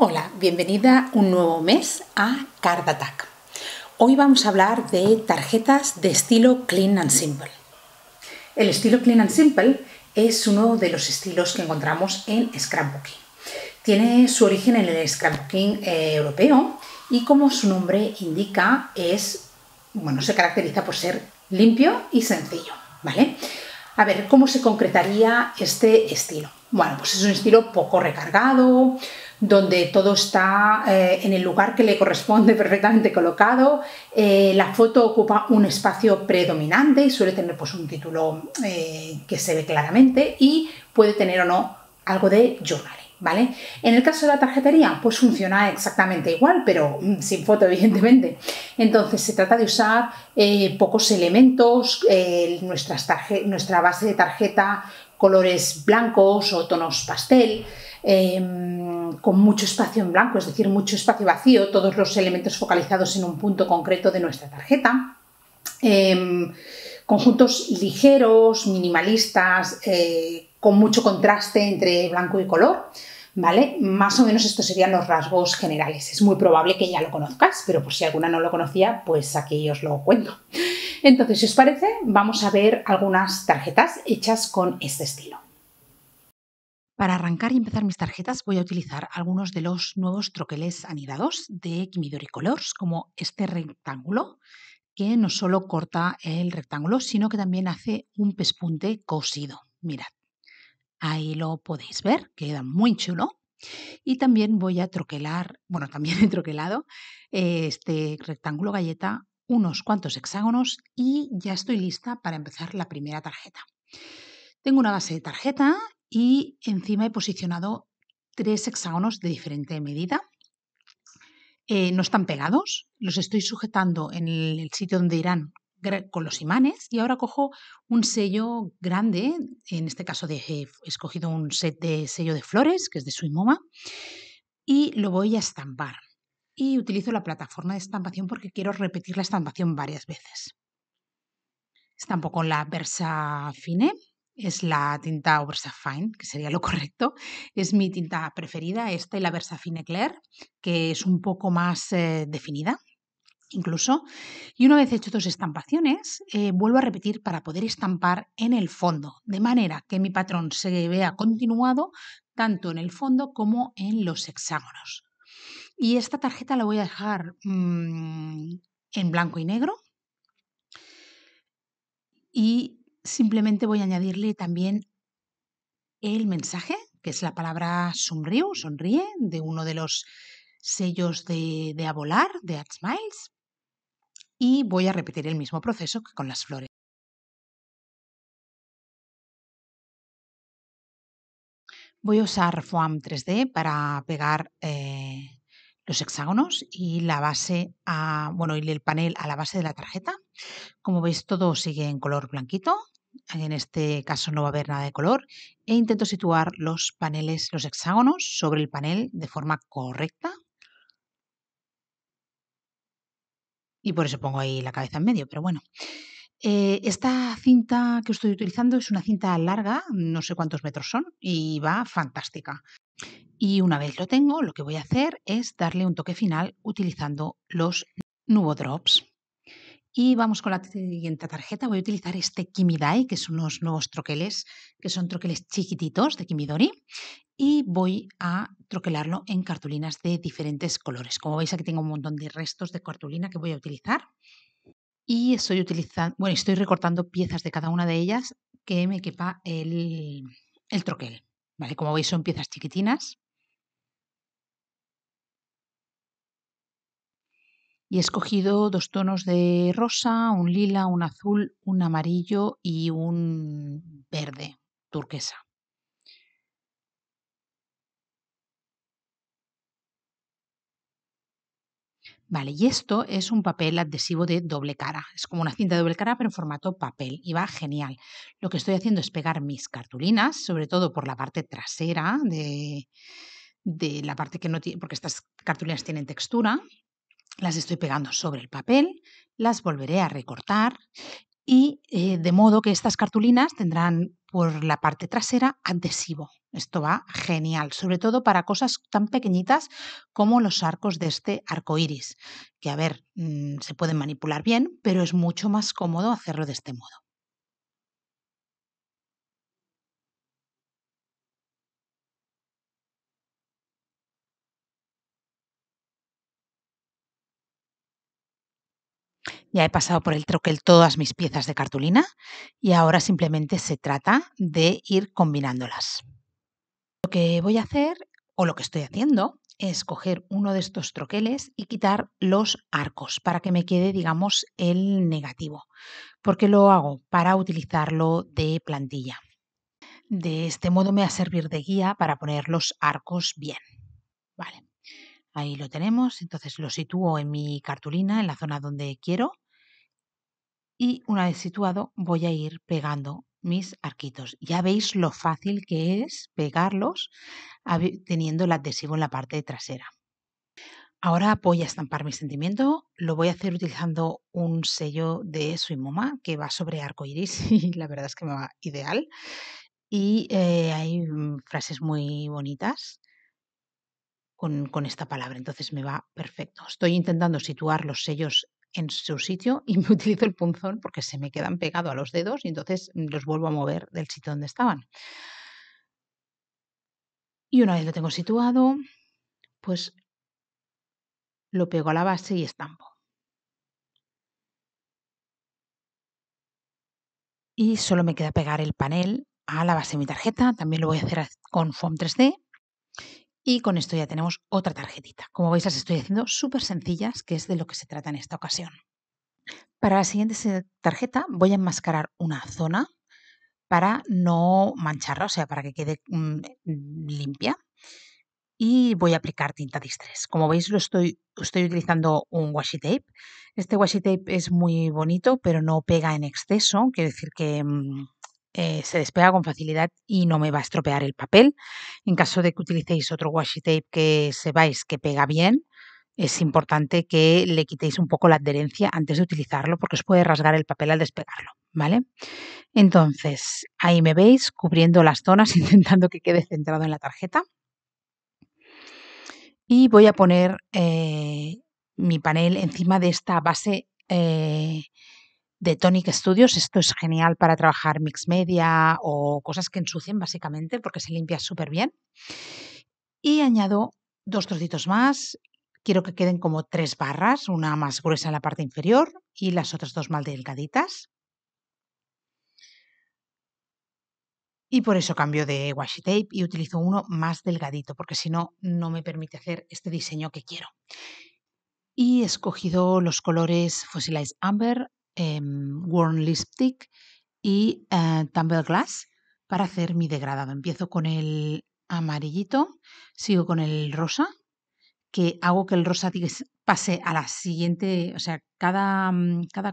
Hola, bienvenida un nuevo mes a Cardattack. Hoy vamos a hablar de tarjetas de estilo Clean and Simple. El estilo Clean and Simple es uno de los estilos que encontramos en Scrapbooking. Tiene su origen en el Scrapbooking europeo y, como su nombre indica, se caracteriza por ser limpio y sencillo, ¿vale? A ver, ¿cómo se concretaría este estilo? Bueno, pues es un estilo poco recargado, donde todo está en el lugar que le corresponde, perfectamente colocado. La foto ocupa un espacio predominante y suele tener un título que se ve claramente y puede tener o no algo de journaling, ¿vale? En el caso de la tarjetería, pues funciona exactamente igual, pero sin foto, evidentemente. Entonces, se trata de usar pocos elementos, nuestra base de tarjeta, colores blancos o tonos pastel, con mucho espacio en blanco, es decir, mucho espacio vacío, todos los elementos focalizados en un punto concreto de nuestra tarjeta. Conjuntos ligeros, minimalistas, con mucho contraste entre blanco y color, ¿vale? Más o menos estos serían los rasgos generales. Es muy probable que ya lo conozcas, pero por si alguna no lo conocía, pues aquí os lo cuento. Entonces, si os parece, vamos a ver algunas tarjetas hechas con este estilo. Para arrancar y empezar mis tarjetas voy a utilizar algunos de los nuevos troqueles anidados de Kimidori Colors, como este rectángulo, que no solo corta el rectángulo, sino que también hace un pespunte cosido. Mirad. Ahí lo podéis ver, queda muy chulo. Y también voy a troquelar, bueno, también he troquelado este rectángulo galleta, unos cuantos hexágonos y ya estoy lista para empezar la primera tarjeta. Tengo una base de tarjeta y encima he posicionado 3 hexágonos de diferente medida. No están pegados, los estoy sujetando en el sitio donde irán con los imanes, y ahora cojo un sello grande, en este caso he escogido un set de sello de flores, que es de Sweet Möma, y lo voy a estampar. Y utilizo la plataforma de estampación porque quiero repetir la estampación varias veces. Estampo con la Versafine, es la tinta Versafine, que sería lo correcto, es mi tinta preferida, esta y la Versafine Claire, que es un poco más definida. Incluso, y una vez hecho 2 estampaciones, vuelvo a repetir para poder estampar en el fondo, de manera que mi patrón se vea continuado tanto en el fondo como en los hexágonos. Y esta tarjeta la voy a dejar en blanco y negro, y simplemente voy a añadirle también el mensaje, que es la palabra sonríe, de uno de los sellos de A Volar, de AdSmiles, y voy a repetir el mismo proceso que con las flores. Voy a usar foam 3D para pegar los hexágonos y la base y el panel a la base de la tarjeta. Como veis, todo sigue en color blanquito. En este caso no va a haber nada de color, e intento situar los hexágonos sobre el panel de forma correcta. Y por eso pongo ahí la cabeza en medio, pero bueno. Esta cinta que estoy utilizando es una cinta larga, no sé cuántos metros son, y va fantástica. Y una vez lo tengo, lo que voy a hacer es darle un toque final utilizando los Nuvo Drops. Y vamos con la siguiente tarjeta. Voy a utilizar este Kimidai, que son unos nuevos troqueles, que son troqueles chiquititos de Kimidori, y voy a troquelarlo en cartulinas de diferentes colores. Como veis, aquí tengo un montón de restos de cartulina que voy a utilizar, y estoy recortando piezas de cada una de ellas que me quepa el troquel, ¿vale? Como veis, son piezas chiquitinas. Y he escogido 2 tonos de rosa, un lila, un azul, un amarillo y un verde turquesa. Vale, y esto es un papel adhesivo de doble cara. Es como una cinta de doble cara, pero en formato papel, y va genial. Lo que estoy haciendo es pegar mis cartulinas, sobre todo por la parte trasera, de la parte que no tiene, porque estas cartulinas tienen textura. Las estoy pegando sobre el papel, las volveré a recortar y de modo que estas cartulinas tendrán por la parte trasera adhesivo. Esto va genial, sobre todo para cosas tan pequeñitas como los arcos de este arco iris, que a ver, se pueden manipular bien, pero es mucho más cómodo hacerlo de este modo. Ya he pasado por el troquel todas mis piezas de cartulina y ahora simplemente se trata de ir combinándolas. Lo que voy a hacer, o lo que estoy haciendo, es coger uno de estos troqueles y quitar los arcos para que me quede, digamos, el negativo. ¿Por qué lo hago? Para utilizarlo de plantilla. De este modo me va a servir de guía para poner los arcos bien. Vale. Ahí lo tenemos, entonces lo sitúo en mi cartulina, en la zona donde quiero. Y una vez situado voy a ir pegando mis arquitos. Ya veis lo fácil que es pegarlos teniendo el adhesivo en la parte trasera. Ahora voy a estampar mi sentimiento. Lo voy a hacer utilizando un sello de Sweet Möma que va sobre arco iris y la verdad es que me va ideal. Y hay frases muy bonitas con esta palabra, entonces me va perfecto. Estoy intentando situar los sellos en su sitio y me utilizo el punzón porque se me quedan pegados a los dedos y entonces los vuelvo a mover del sitio donde estaban. Y una vez lo tengo situado, pues lo pego a la base y estampo. Y solo me queda pegar el panel a la base de mi tarjeta. También lo voy a hacer con foam 3D. Y con esto ya tenemos otra tarjetita. Como veis, las estoy haciendo súper sencillas, que es de lo que se trata en esta ocasión. Para la siguiente tarjeta voy a enmascarar una zona para no mancharla, o sea, para que quede limpia. Y voy a aplicar tinta Distress. Como veis, estoy utilizando un washi tape. Este washi tape es muy bonito, pero no pega en exceso. Quiere decir que se despega con facilidad y no me va a estropear el papel. En caso de que utilicéis otro washi tape que sepáis que pega bien, es importante que le quitéis un poco la adherencia antes de utilizarlo porque os puede rasgar el papel al despegarlo, ¿vale? Entonces, ahí me veis cubriendo las zonas, intentando que quede centrado en la tarjeta. Y voy a poner mi panel encima de esta base de Tonic Studios. Esto es genial para trabajar mix media o cosas que ensucien básicamente porque se limpia súper bien. Y añado dos trocitos más. Quiero que queden como tres barras, una más gruesa en la parte inferior y las otras dos más delgaditas. Y por eso cambio de washi tape y utilizo uno más delgadito porque si no, no me permite hacer este diseño que quiero. Y he escogido los colores Fossilized Amber, Worn Lipstick y Tumble Glass para hacer mi degradado. Empiezo con el amarillito, sigo con el rosa, que hago que el rosa pase a la siguiente, o sea, cada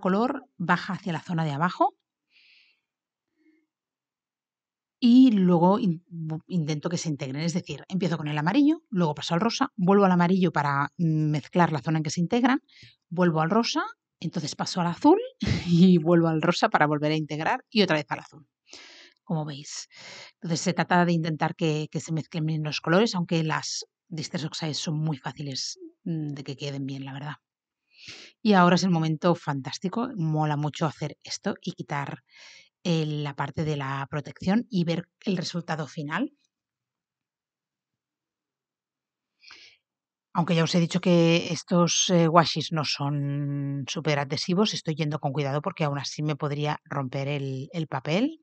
color baja hacia la zona de abajo y luego intento que se integren. Es decir, empiezo con el amarillo, luego paso al rosa, vuelvo al amarillo para mezclar la zona en que se integran, vuelvo al rosa. Entonces paso al azul y vuelvo al rosa para volver a integrar y otra vez al azul, como veis. Entonces se trata de intentar que se mezclen bien los colores, aunque las Distress Oxides son muy fáciles de que queden bien, la verdad. Y ahora es el momento fantástico, mola mucho hacer esto y quitar la parte de la protección y ver el resultado final. Aunque ya os he dicho que estos washis no son súper adhesivos, estoy yendo con cuidado porque aún así me podría romper el papel.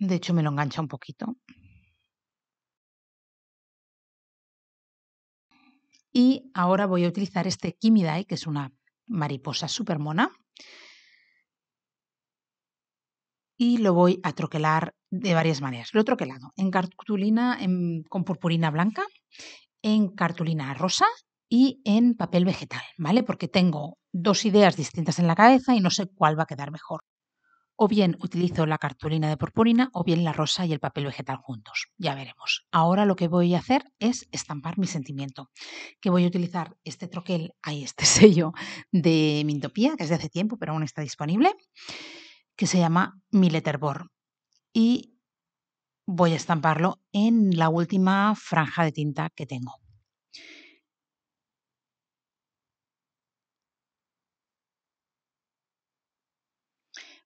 De hecho, me lo engancha un poquito. Y ahora voy a utilizar este Kimidori, que es una mariposa súper mona. Y lo voy a troquelar de varias maneras. Lo he troquelado en cartulina con purpurina blanca, en cartulina rosa y en papel vegetal, ¿vale? Porque tengo dos ideas distintas en la cabeza y no sé cuál va a quedar mejor. o bien utilizo la cartulina de purpurina o bien la rosa y el papel vegetal juntos. Ya veremos. Ahora lo que voy a hacer es estampar mi sentimiento, que voy a utilizar este troquel, este sello de Mintopía, que es de hace tiempo pero aún está disponible, que se llama Mi Letterboard, y voy a estamparlo en la última franja de tinta que tengo.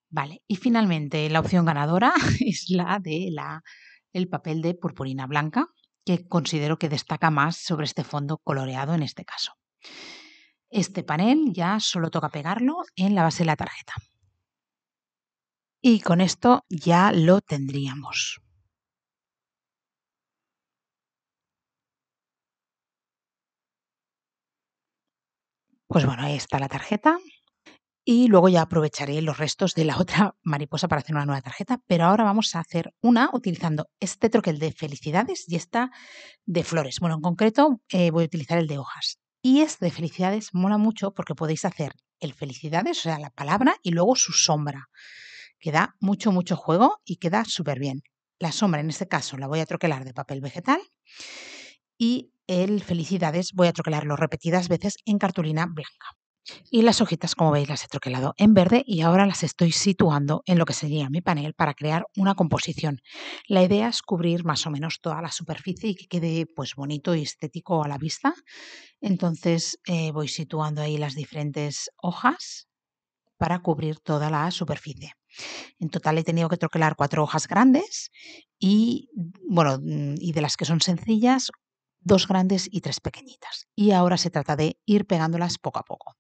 Vale, y finalmente la opción ganadora es la de el papel de purpurina blanca, que considero que destaca más sobre este fondo coloreado en este caso. Este panel ya solo toca pegarlo en la base de la tarjeta. Y con esto ya lo tendríamos. Pues bueno, ahí está la tarjeta. Y luego ya aprovecharé los restos de la otra mariposa para hacer una nueva tarjeta, pero ahora vamos a hacer una utilizando este troquel de felicidades y esta de flores. Bueno, en concreto voy a utilizar el de hojas. Y este de felicidades mola mucho porque podéis hacer el felicidades, o sea, la palabra, y luego su sombra, que da mucho, mucho juego y queda súper bien. La sombra en este caso la voy a troquelar de papel vegetal y el felicidades voy a troquelarlo repetidas veces en cartulina blanca. Y las hojitas, como veis, las he troquelado en verde y ahora las estoy situando en lo que sería mi panel para crear una composición. La idea es cubrir más o menos toda la superficie y que quede pues bonito y estético a la vista. Entonces voy situando ahí las diferentes hojas para cubrir toda la superficie. En total he tenido que troquelar 4 hojas grandes y, bueno, y de las que son sencillas, 2 grandes y 3 pequeñitas. Y ahora se trata de ir pegándolas poco a poco.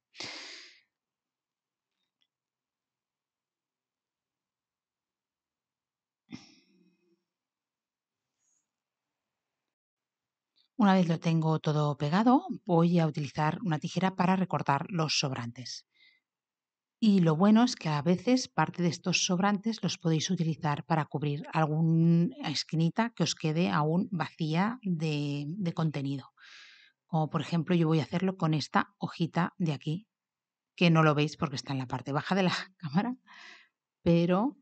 Una vez lo tengo todo pegado, voy a utilizar una tijera para recortar los sobrantes. Y lo bueno es que a veces parte de estos sobrantes los podéis utilizar para cubrir alguna esquinita que os quede aún vacía de contenido. Como por ejemplo yo voy a hacerlo con esta hojita de aquí, que no lo veis porque está en la parte baja de la cámara, pero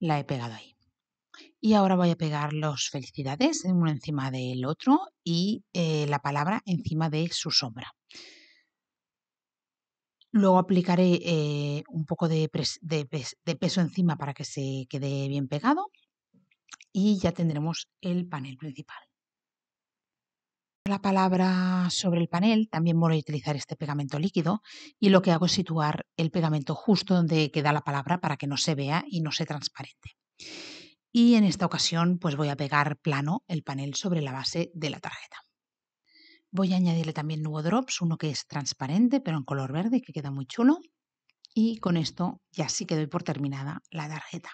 la he pegado ahí. Y ahora voy a pegar los felicidades uno encima del otro y la palabra encima de su sombra. Luego aplicaré un poco de peso encima para que se quede bien pegado y ya tendremos el panel principal. La palabra sobre el panel, también voy a utilizar este pegamento líquido y lo que hago es situar el pegamento justo donde queda la palabra para que no se vea y no sea transparente. Y en esta ocasión pues voy a pegar plano el panel sobre la base de la tarjeta. Voy a añadirle también Nuvo Drops, uno que es transparente pero en color verde, que queda muy chulo. Y con esto ya sí que doy por terminada la tarjeta.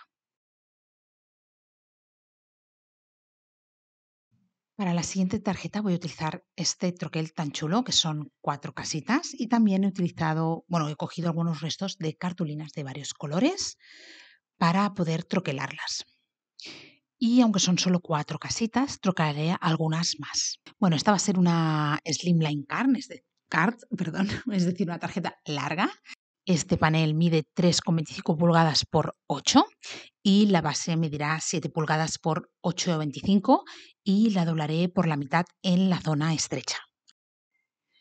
Para la siguiente tarjeta voy a utilizar este troquel tan chulo, que son 4 casitas. Y también he utilizado, bueno, he cogido algunos restos de cartulinas de varios colores para poder troquelarlas. Y aunque son solo 4 casitas, trocaré algunas más. Bueno, esta va a ser una slimline card, es decir, una tarjeta larga. Este panel mide 3,25 pulgadas por 8 y la base medirá 7 pulgadas por 8,25 y la doblaré por la mitad en la zona estrecha.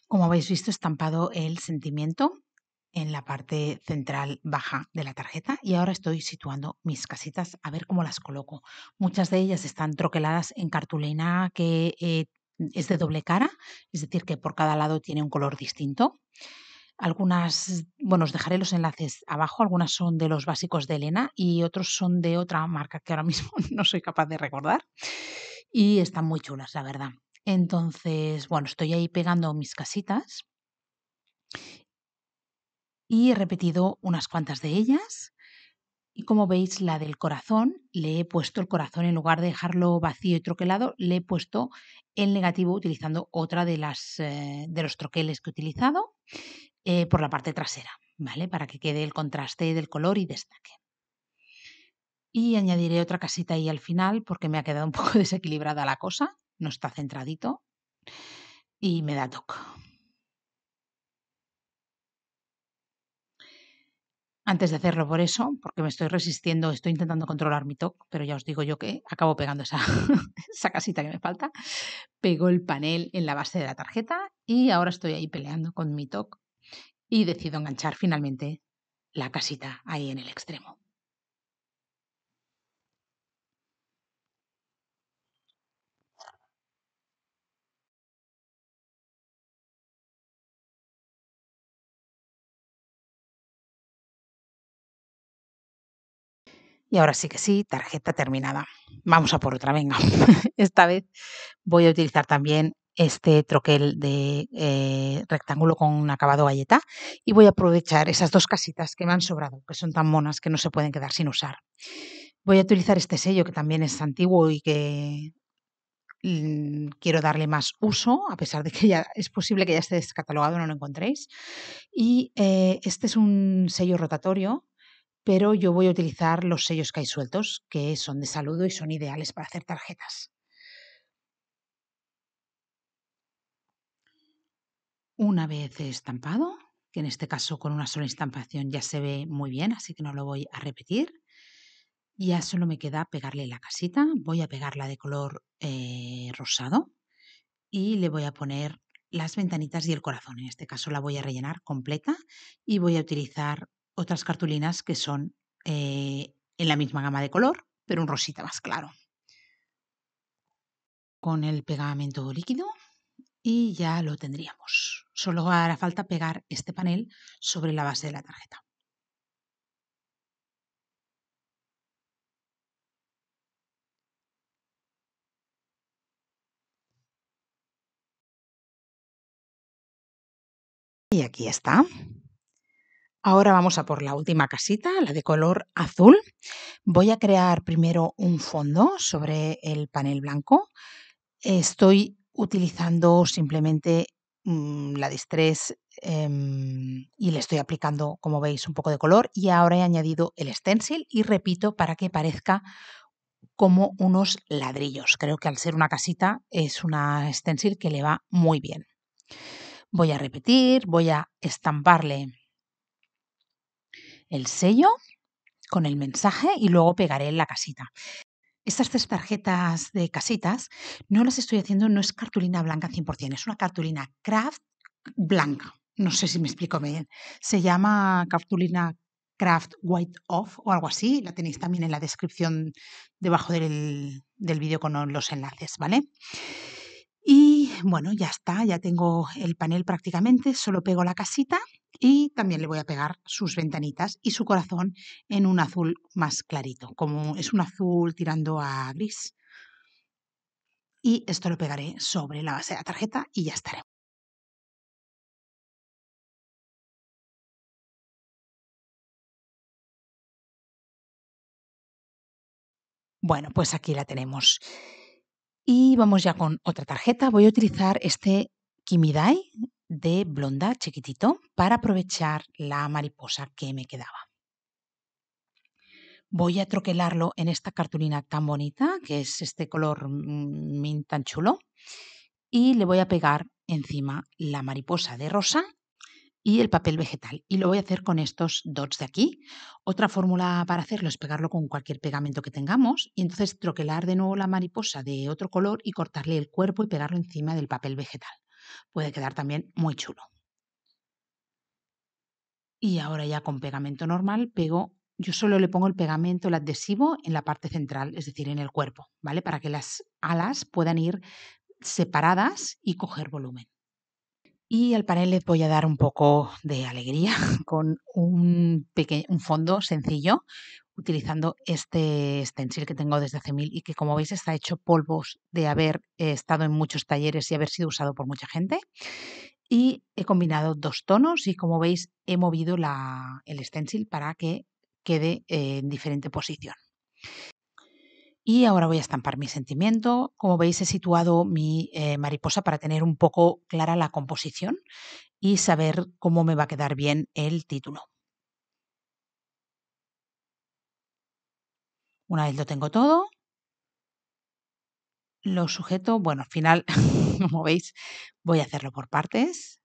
Como habéis visto, he estampado el sentimiento en la parte central baja de la tarjeta y ahora estoy situando mis casitas a ver cómo las coloco. Muchas de ellas están troqueladas en cartulina que es de doble cara, es decir, que por cada lado tiene un color distinto. Algunas, bueno, os dejaré los enlaces abajo, algunas son de los básicos de Elena y otros son de otra marca que ahora mismo no soy capaz de recordar y están muy chulas, la verdad. Entonces, bueno, estoy ahí pegando mis casitas. Y he repetido unas cuantas de ellas y como veis la del corazón, le he puesto el corazón en lugar de dejarlo vacío y troquelado, le he puesto el negativo utilizando otra de los troqueles que he utilizado por la parte trasera, ¿vale? Para que quede el contraste del color y destaque. Y añadiré otra casita ahí al final porque me ha quedado un poco desequilibrada la cosa, no está centradito y me da toque. antes de hacerlo por eso, porque me estoy resistiendo, estoy intentando controlar mi TOC, pero ya os digo yo que acabo pegando esa, esa casita que me falta. Pego el panel en la base de la tarjeta y ahora estoy ahí peleando con mi TOC y decido enganchar finalmente la casita ahí en el extremo. Y ahora sí que sí, tarjeta terminada. Vamos a por otra, venga. Esta vez voy a utilizar también este troquel de rectángulo con un acabado galleta y voy a aprovechar esas dos casitas que me han sobrado, que son tan monas que no se pueden quedar sin usar. Voy a utilizar este sello que también es antiguo y que quiero darle más uso, a pesar de que ya es posible que ya esté descatalogado, no lo encontréis. Y este es un sello rotatorio, pero yo voy a utilizar los sellos que hay sueltos, que son de saludo y son ideales para hacer tarjetas. Una vez estampado, que en este caso con una sola estampación ya se ve muy bien, así que no lo voy a repetir. Ya solo me queda pegarle la casita. Voy a pegarla de color rosado y le voy a poner las ventanitas y el corazón. En este caso la voy a rellenar completa y voy a utilizar otras cartulinas que son en la misma gama de color, pero un rosita más claro. Con el pegamento líquido y ya lo tendríamos. Solo hará falta pegar este panel sobre la base de la tarjeta. Y aquí está. Ahora vamos a por la última casita, la de color azul. Voy a crear primero un fondo sobre el panel blanco. Estoy utilizando simplemente la Distress y le estoy aplicando, como veis, un poco de color. Y ahora he añadido el stencil y repito para que parezca como unos ladrillos. Creo que al ser una casita es una stencil que le va muy bien. Voy a repetir, voy a estamparle el sello con el mensaje y luego pegaré la casita. Estas tres tarjetas de casitas no las estoy haciendo, no es cartulina blanca 100%, es una cartulina craft blanca. No sé si me explico bien. Se llama cartulina craft white off o algo así. La tenéis también en la descripción debajo del vídeo con los enlaces, ¿vale? Y bueno, ya está, ya tengo el panel prácticamente, solo pego la casita y también le voy a pegar sus ventanitas y su corazón en un azul más clarito, como es un azul tirando a gris. Y esto lo pegaré sobre la base de la tarjeta y ya estaremos. Bueno, pues aquí la tenemos. Y vamos ya con otra tarjeta. Voy a utilizar este Kimidori de blonda chiquitito para aprovechar la mariposa que me quedaba. Voy a troquelarlo en esta cartulina tan bonita, que es este color mint tan chulo, y le voy a pegar encima la mariposa de rosa y el papel vegetal. Y lo voy a hacer con estos dots de aquí. Otra fórmula para hacerlo es pegarlo con cualquier pegamento que tengamos y entonces troquelar de nuevo la mariposa de otro color y cortarle el cuerpo y pegarlo encima del papel vegetal. Puede quedar también muy chulo. Y ahora ya con pegamento normal pego, yo solo le pongo el pegamento, el adhesivo en la parte central, es decir, en el cuerpo, ¿vale? Para que las alas puedan ir separadas y coger volumen. Y al panel les voy a dar un poco de alegría con un fondo sencillo, utilizando este stencil que tengo desde hace mil y que, como veis, está hecho polvos de haber estado en muchos talleres y haber sido usado por mucha gente. Y he combinado dos tonos y, como veis, he movido el stencil para que quede en diferente posición. Y ahora voy a estampar mi sentimiento. Como veis, he situado mi mariposa para tener un poco clara la composición y saber cómo me va a quedar bien el título. Una vez lo tengo todo, lo sujeto. Bueno, al final, como veis, voy a hacerlo por partes.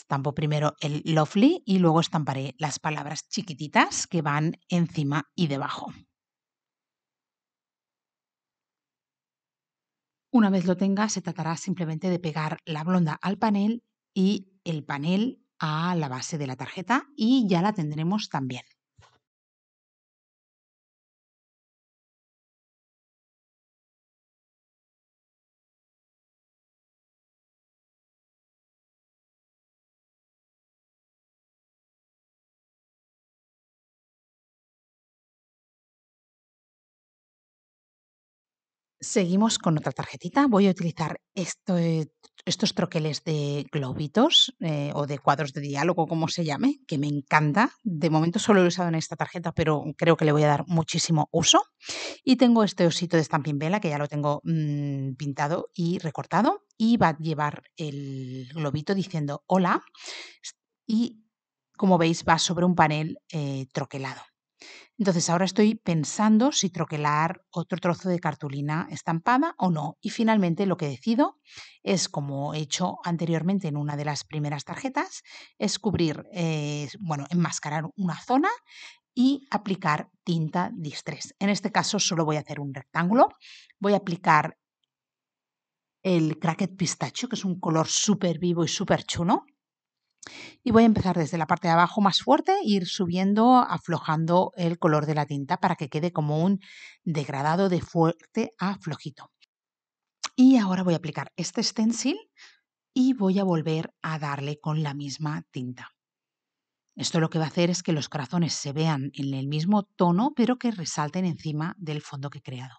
Estampo primero el Lovely y luego estamparé las palabras chiquititas que van encima y debajo. Una vez lo tenga, se tratará simplemente de pegar la blonda al panel y el panel a la base de la tarjeta y ya la tendremos también. Seguimos con otra tarjetita. Voy a utilizar estos troqueles de globitos o de cuadros de diálogo, como se llame, que me encanta. De momento solo lo he usado en esta tarjeta, pero creo que le voy a dar muchísimo uso. Y tengo este osito de Stampin' Bella, que ya lo tengo pintado y recortado. Y va a llevar el globito diciendo hola. Y como veis va sobre un panel troquelado. Entonces ahora estoy pensando si troquelar otro trozo de cartulina estampada o no. Y finalmente lo que decido es, como he hecho anteriormente en una de las primeras tarjetas, es cubrir, enmascarar una zona y aplicar tinta Distress. En este caso solo voy a hacer un rectángulo. Voy a aplicar el Cracked Pistacho, que es un color súper vivo y súper chulo. Y voy a empezar desde la parte de abajo más fuerte e ir subiendo, aflojando el color de la tinta para que quede como un degradado de fuerte a flojito. Y ahora voy a aplicar este stencil y voy a volver a darle con la misma tinta. Esto lo que va a hacer es que los corazones se vean en el mismo tono, pero que resalten encima del fondo que he creado.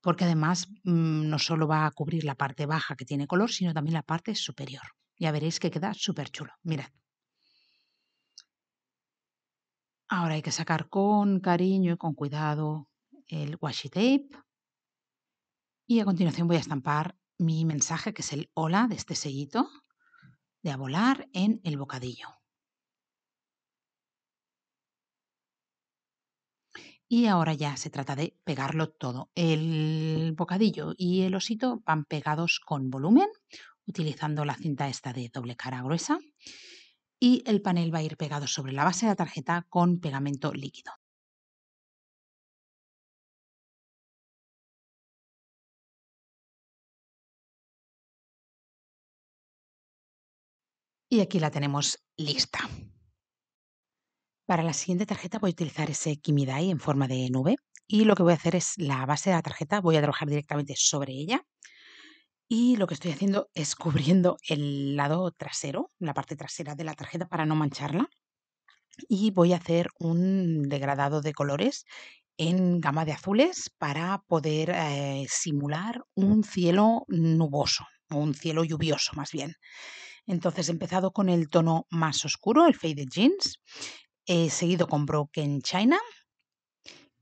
Porque además no solo va a cubrir la parte baja que tiene color, sino también la parte superior. Ya veréis que queda súper chulo. Mirad. Ahora hay que sacar con cariño y con cuidado el washi tape. Y a continuación voy a estampar mi mensaje, que es el hola de este sellito de A Volar en el bocadillo. Y ahora ya se trata de pegarlo todo. El bocadillo y el osito van pegados con volumen, utilizando la cinta esta de doble cara gruesa, y el panel va a ir pegado sobre la base de la tarjeta con pegamento líquido. Y aquí la tenemos lista. Para la siguiente tarjeta voy a utilizar ese Kimidori en forma de nube y lo que voy a hacer es la base de la tarjeta, voy a trabajar directamente sobre ella. Y lo que estoy haciendo es cubriendo el lado trasero, la parte trasera de la tarjeta para no mancharla. Y voy a hacer un degradado de colores en gama de azules para poder simular un cielo nuboso o un cielo lluvioso más bien. Entonces he empezado con el tono más oscuro, el Faded Jeans, he seguido con Broken China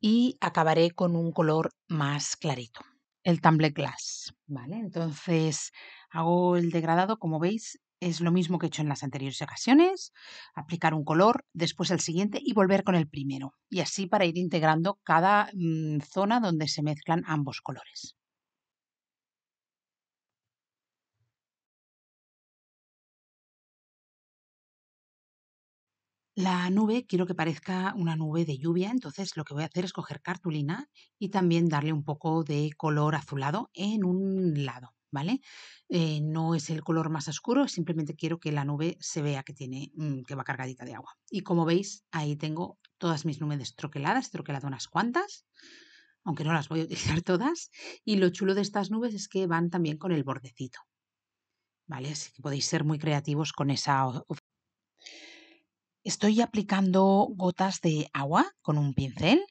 y acabaré con un color más clarito, el Tumbled Glass, ¿vale? Entonces hago el degradado, como veis, es lo mismo que he hecho en las anteriores ocasiones, aplicar un color, después el siguiente y volver con el primero. Y así para ir integrando cada zona donde se mezclan ambos colores. La nube quiero que parezca una nube de lluvia, entonces lo que voy a hacer es coger cartulina y también darle un poco de color azulado en un lado, ¿vale? No es el color más oscuro, simplemente quiero que la nube se vea que tiene, que va cargadita de agua. Y como veis, ahí tengo todas mis nubes troqueladas, he troquelado unas cuantas, aunque no las voy a utilizar todas. Y lo chulo de estas nubes es que van también con el bordecito, ¿vale? Así que podéis ser muy creativos con esa opción. Estoy aplicando gotas de agua con un pincel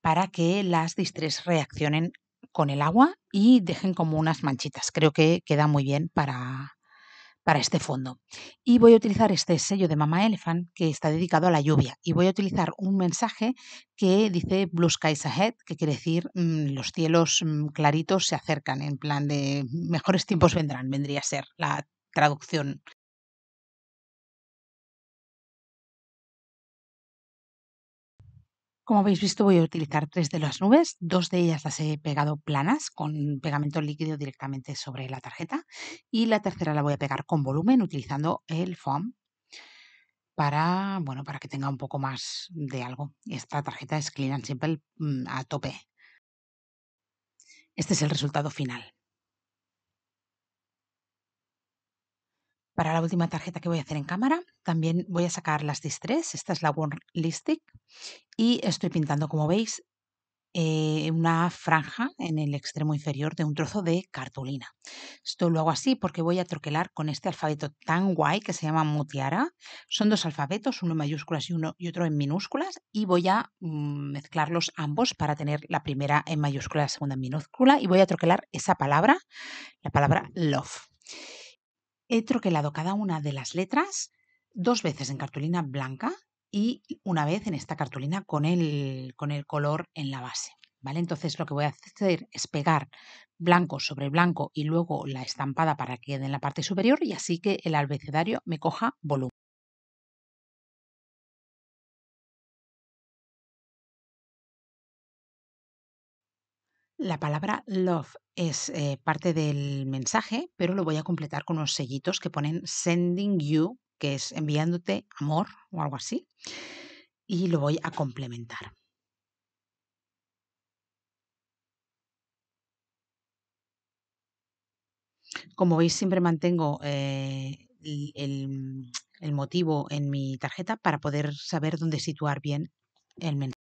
para que las Distress reaccionen con el agua y dejen como unas manchitas. Creo que queda muy bien para este fondo. Y voy a utilizar este sello de Mama Elephant que está dedicado a la lluvia. Y voy a utilizar un mensaje que dice Blue Skies Ahead, que quiere decir los cielos claritos se acercan, en plan de mejores tiempos vendrán, vendría a ser la traducción. Como habéis visto, voy a utilizar tres de las nubes, dos de ellas las he pegado planas con pegamento líquido directamente sobre la tarjeta y la tercera la voy a pegar con volumen utilizando el foam para que tenga un poco más de algo. Esta tarjeta es Clean and Simple a tope. Este es el resultado final. Para la última tarjeta que voy a hacer en cámara, también voy a sacar las Distress. Esta es la Warm Lipstick y estoy pintando, como veis, una franja en el extremo inferior de un trozo de cartulina. Esto lo hago así porque voy a troquelar con este alfabeto tan guay que se llama Mutiara. Son dos alfabetos, uno en mayúsculas y otro en minúsculas, y voy a mezclarlos ambos para tener la primera en mayúscula, la segunda en minúscula, y voy a troquelar esa palabra, la palabra love. He troquelado cada una de las letras dos veces en cartulina blanca y una vez en esta cartulina con el color en la base, ¿vale? Entonces lo que voy a hacer es pegar blanco sobre blanco y luego la estampada para que quede en la parte superior y así que el abecedario me coja volumen. La palabra love es parte del mensaje, pero lo voy a completar con unos sellitos que ponen sending you, que es enviándote amor o algo así, y lo voy a complementar. Como veis, siempre mantengo el motivo en mi tarjeta para poder saber dónde situar bien el mensaje.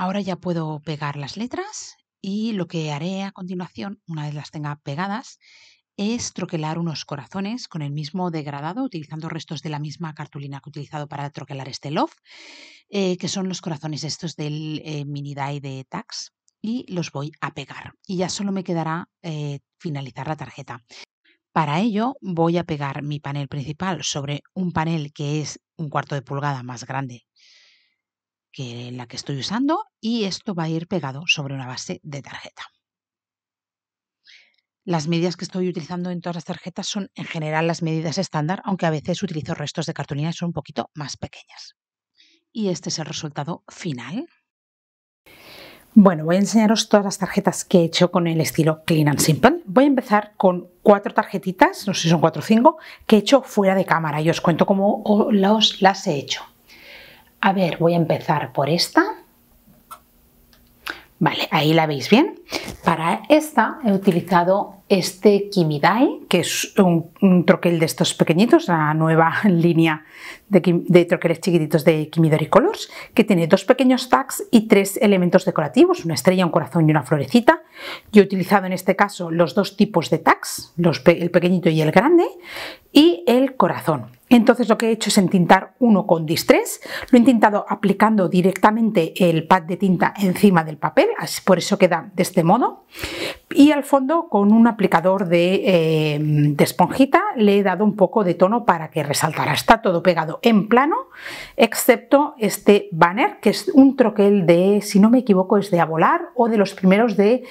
Ahora ya puedo pegar las letras y lo que haré a continuación, una vez las tenga pegadas, es troquelar unos corazones con el mismo degradado, utilizando restos de la misma cartulina que he utilizado para troquelar este love, que son los corazones estos del mini die de Tax, y los voy a pegar. Y ya solo me quedará finalizar la tarjeta. Para ello voy a pegar mi panel principal sobre un panel que es 1/4 de pulgada más grande que la que estoy usando, y esto va a ir pegado sobre una base de tarjeta. Las medidas que estoy utilizando en todas las tarjetas son en general las medidas estándar, aunque a veces utilizo restos de cartulina que son un poquito más pequeñas. Y este es el resultado final. Bueno, voy a enseñaros todas las tarjetas que he hecho con el estilo Clean and Simple. Voy a empezar con 4 tarjetitas, no sé si son 4 o 5, que he hecho fuera de cámara y os cuento cómo las he hecho. A ver, voy a empezar por esta. Vale, ahí la veis bien. Para esta he utilizado este Kimidai, que es un troquel de estos pequeñitos, la nueva línea de troqueles chiquititos de Kimidori Colors, que tiene 2 pequeños tags y 3 elementos decorativos, una estrella, un corazón y una florecita. Yo he utilizado en este caso los 2 tipos de tags, el pequeñito y el grande, y el corazón. Entonces lo que he hecho es entintar uno con Distress, lo he entintado aplicando directamente el pad de tinta encima del papel, por eso queda de este modo, y al fondo con una aplicador de esponjita le he dado un poco de tono para que resaltara. Está todo pegado en plano excepto este banner, que es un troquel de, si no me equivoco, es de A Volar o de los primeros de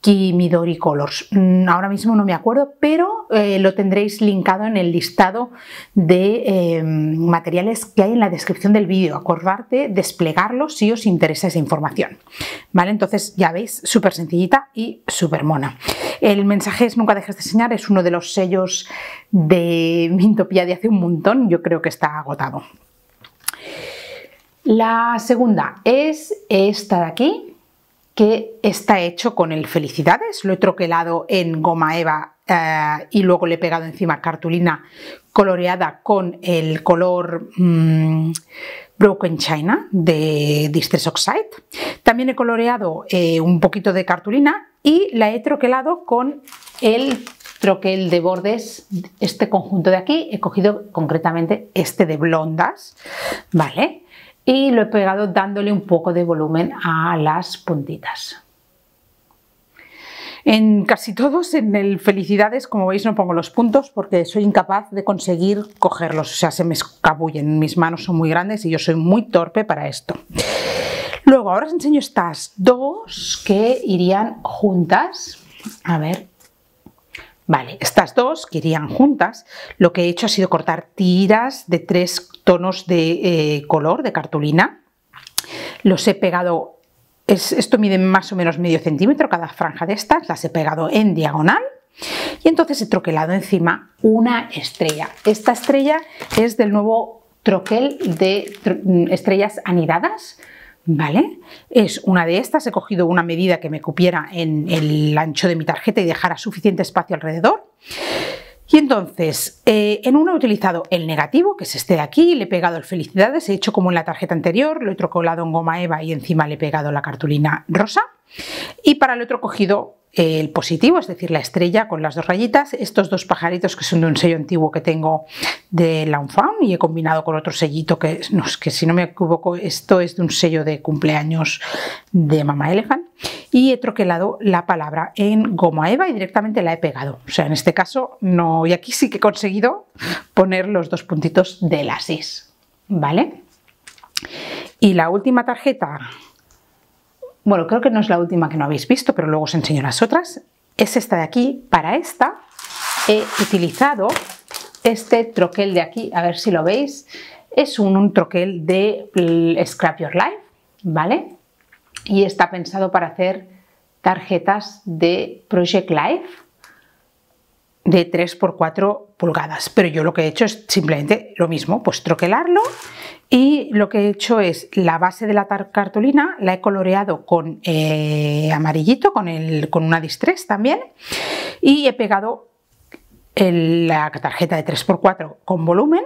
Kimidori Colors. Ahora mismo no me acuerdo, pero lo tendréis linkado en el listado de materiales que hay en la descripción del vídeo. Acordarte desplegarlo si os interesa esa información. Vale, entonces ya veis, súper sencillita y súper mona. El mensaje es nunca dejes de enseñar, es uno de los sellos de Mintopía de hace un montón, yo creo que está agotado. La segunda es esta de aquí, que está hecho con el Felicidades, lo he troquelado en goma eva y luego le he pegado encima cartulina coloreada con el color Broken China de Distress Oxide. También he coloreado un poquito de cartulina y la he troquelado con el troquel de bordes, este conjunto de aquí, he cogido concretamente este de blondas, ¿vale? Y lo he pegado dándole un poco de volumen a las puntitas. En casi todos, en el Felicidades, como veis, no pongo los puntos porque soy incapaz de conseguir cogerlos, o sea, se me escabullen, mis manos son muy grandes y yo soy muy torpe para esto. Luego, ahora os enseño estas dos que irían juntas, a ver. Vale, estas dos que irían juntas, lo que he hecho ha sido cortar tiras de 3 tonos de color de cartulina, los he pegado, esto mide más o menos medio centímetro cada franja de estas, las he pegado en diagonal y entonces he troquelado encima una estrella. Esta estrella es del nuevo troquel de estrellas anidadas, ¿vale? Es una de estas. He cogido una medida que me cupiera en el ancho de mi tarjeta y dejara suficiente espacio alrededor. Y entonces, en uno he utilizado el negativo, que es este de aquí, le he pegado el felicidades, he hecho como en la tarjeta anterior, lo he trocolado en goma eva y encima le he pegado la cartulina rosa. Y para el otro he cogido el positivo, es decir, la estrella con las dos rayitas, estos dos pajaritos que son de un sello antiguo que tengo de Lawn Fawn, y he combinado con otro sellito que, no, es que si no me equivoco, esto es de un sello de cumpleaños de Mama Elephant. Y he troquelado la palabra en goma eva y directamente la he pegado. O sea, en este caso no. Y aquí sí que he conseguido poner los dos puntitos de las is, ¿vale? Y la última tarjeta, bueno, creo que no es la última que no habéis visto, pero luego os enseño las otras. Es esta de aquí. Para esta he utilizado este troquel de aquí, a ver si lo veis. Es un troquel de Scrap Your Life, ¿vale? Y está pensado para hacer tarjetas de Project Life de 3×4 pulgadas. Pero yo lo que he hecho es simplemente lo mismo, pues troquelarlo. Y lo que he hecho es la base de la cartulina, la he coloreado con amarillito, con una Distress también. Y he pegado la tarjeta de 3×4 con volumen.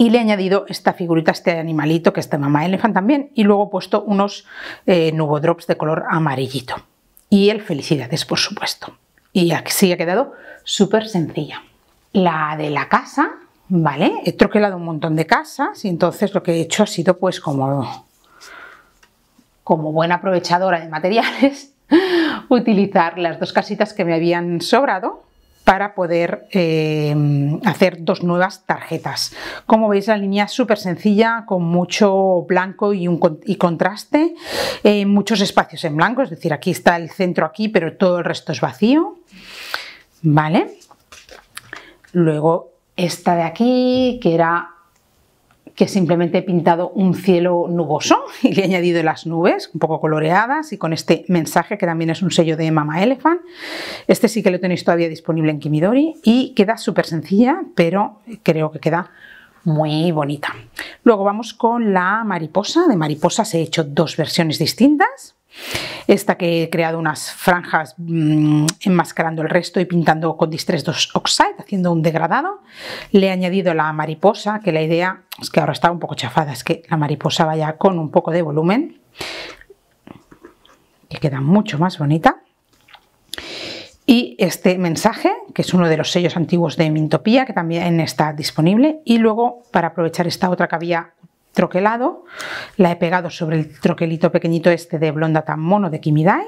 Y le he añadido esta figurita, este animalito que es de Mama Elephant también, y luego he puesto unos Nuvo Drops de color amarillito. Y el felicidades, por supuesto. Y así ha quedado súper sencilla. La de la casa, ¿vale? He troquelado un montón de casas y entonces lo que he hecho ha sido, pues como buena aprovechadora de materiales, utilizar las dos casitas que me habían sobrado para poder hacer dos nuevas tarjetas. Como veis, la línea es súper sencilla, con mucho blanco y contraste, muchos espacios en blanco, es decir, aquí está el centro aquí, pero todo el resto es vacío, ¿vale? Luego esta de aquí, que simplemente he pintado un cielo nuboso y le he añadido las nubes un poco coloreadas y con este mensaje que también es un sello de Mama Elephant. Este sí que lo tenéis todavía disponible en Kimidori y queda súper sencilla, pero creo que queda muy bonita. Luego vamos con la mariposa. De mariposas he hecho dos versiones distintas. Esta que he creado unas franjas enmascarando el resto y pintando con Distress Oxides, haciendo un degradado. Le he añadido la mariposa, que la idea es que ahora está un poco chafada, es que la mariposa vaya con un poco de volumen, que queda mucho más bonita. Y este mensaje, que es uno de los sellos antiguos de Mintopía, que también está disponible. Y luego, para aprovechar esta otra que había troquelado, la he pegado sobre el troquelito pequeñito este de Blonda Tan Mono de Kimidori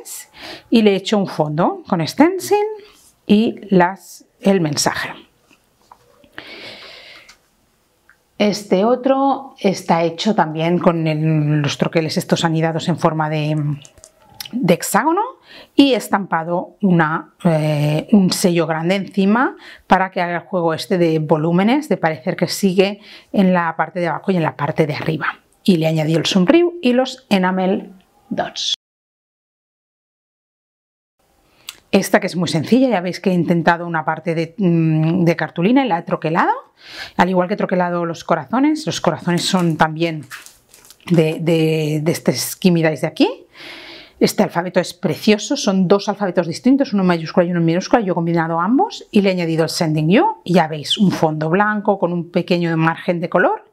y le he hecho un fondo con stencil y el mensaje. Este otro está hecho también con los troqueles estos anidados en forma de hexágono y he estampado un sello grande encima para que haga el juego este de volúmenes, de parecer que sigue en la parte de abajo y en la parte de arriba. Y le he añadido el sunroof y los enamel dots. Esta que es muy sencilla, ya veis que he intentado una parte de cartulina y la he troquelado, al igual que he troquelado los corazones. Los corazones son también de este Kimidori de aquí. Este alfabeto es precioso, son dos alfabetos distintos, uno en mayúscula y uno en minúscula. Yo he combinado ambos y le he añadido el Sending You. Y ya veis, un fondo blanco con un pequeño margen de color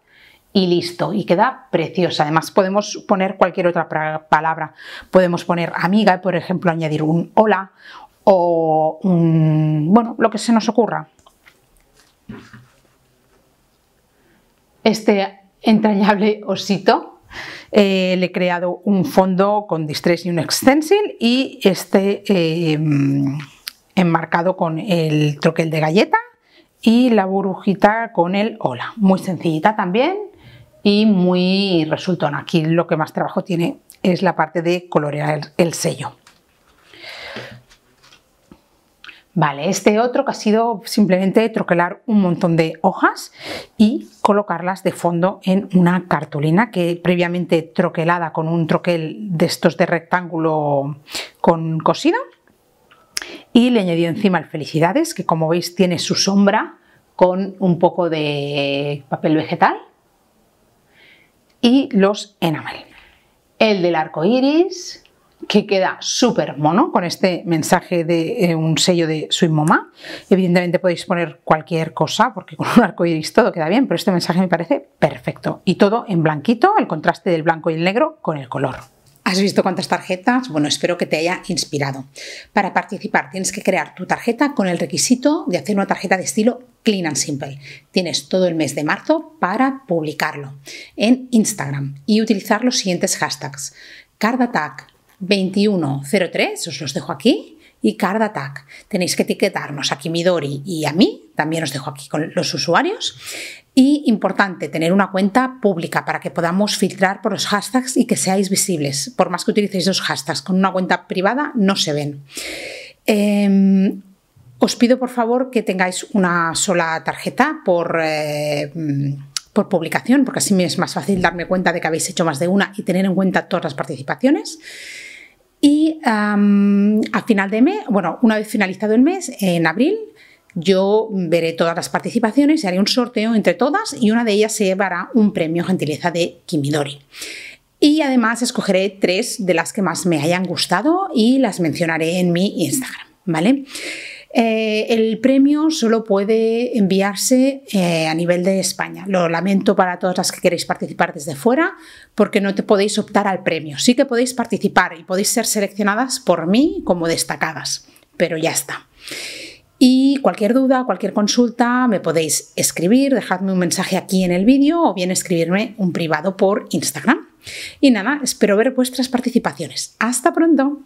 y listo. Y queda preciosa. Además podemos poner cualquier otra palabra. Podemos poner amiga y, por ejemplo, añadir un hola o un, bueno, lo que se nos ocurra. Este entrañable osito. Le he creado un fondo con Distress y un stencil y este enmarcado con el troquel de galleta y la burbujita con el hola. Muy sencillita también y muy resultona. Aquí lo que más trabajo tiene es la parte de colorear el sello. Vale, este otro que ha sido simplemente troquelar un montón de hojas y colocarlas de fondo en una cartulina que previamente troquelada con un troquel de estos de rectángulo con cosido. y le añadí encima el Felicidades, que como veis tiene su sombra con un poco de papel vegetal, y los enamel. El del arco iris, que queda súper mono con este mensaje de un sello de Sweet Möma. Evidentemente podéis poner cualquier cosa, porque con un arco iris todo queda bien, pero este mensaje me parece perfecto. Y todo en blanquito, el contraste del blanco y el negro con el color. ¿Has visto cuántas tarjetas? Bueno, espero que te haya inspirado. Para participar tienes que crear tu tarjeta con el requisito de hacer una tarjeta de estilo Clean and Simple. Tienes todo el mes de marzo para publicarlo en Instagram y utilizar los siguientes hashtags. Cardattack 2103, os los dejo aquí, y Cardattack. Tenéis que etiquetarnos a Kimidori y a mí, también os dejo aquí con los usuarios. Y importante, tener una cuenta pública para que podamos filtrar por los hashtags y que seáis visibles. Por más que utilicéis los hashtags, con una cuenta privada no se ven. Os pido por favor que tengáis una sola tarjeta por publicación, porque así me es más fácil darme cuenta de que habéis hecho más de una y tener en cuenta todas las participaciones. Y al final de mes, bueno, una vez finalizado el mes, en abril, yo veré todas las participaciones y haré un sorteo entre todas, y una de ellas se llevará un premio gentileza de Kimidori. Y además escogeré 3 de las que más me hayan gustado y las mencionaré en mi Instagram, ¿vale? El premio solo puede enviarse a nivel de España. Lo lamento para todas las que queréis participar desde fuera, porque no podéis optar al premio. Sí que podéis participar y podéis ser seleccionadas por mí como destacadas, pero ya está. Y cualquier duda, cualquier consulta me podéis escribir, dejadme un mensaje aquí en el vídeo o bien escribirme un privado por Instagram. Y nada, espero ver vuestras participaciones. ¡Hasta pronto!